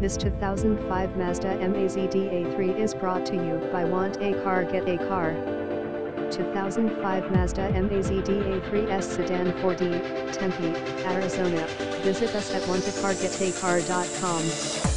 This 2005 Mazda MAZDA3 is brought to you by Want A Car Get A Car. 2005 Mazda MAZDA3S Sedan 4D, Tempe, Arizona. Visit us at wantacargetacar.com.